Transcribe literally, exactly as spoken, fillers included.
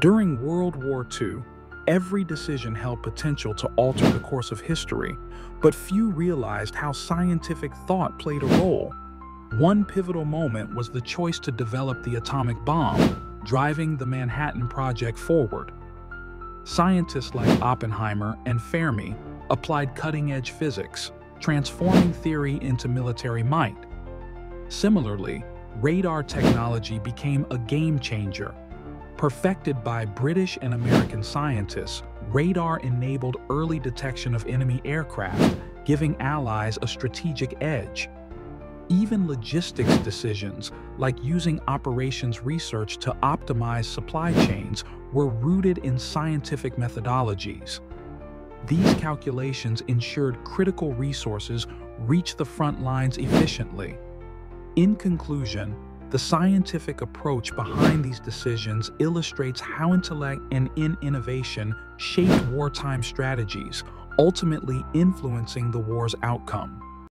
During World War Two, every decision held potential to alter the course of history, but few realized how scientific thought played a role. One pivotal moment was the choice to develop the atomic bomb, driving the Manhattan Project forward. Scientists like Oppenheimer and Fermi applied cutting-edge physics, transforming theory into military might. Similarly, radar technology became a game-changer. Perfected by British and American scientists, radar enabled early detection of enemy aircraft, giving allies a strategic edge. Even logistics decisions, like using operations research to optimize supply chains, were rooted in scientific methodologies. These calculations ensured critical resources reached the front lines efficiently. In conclusion, the scientific approach behind these decisions illustrates how intellect and innovation shaped wartime strategies, ultimately influencing the war's outcome.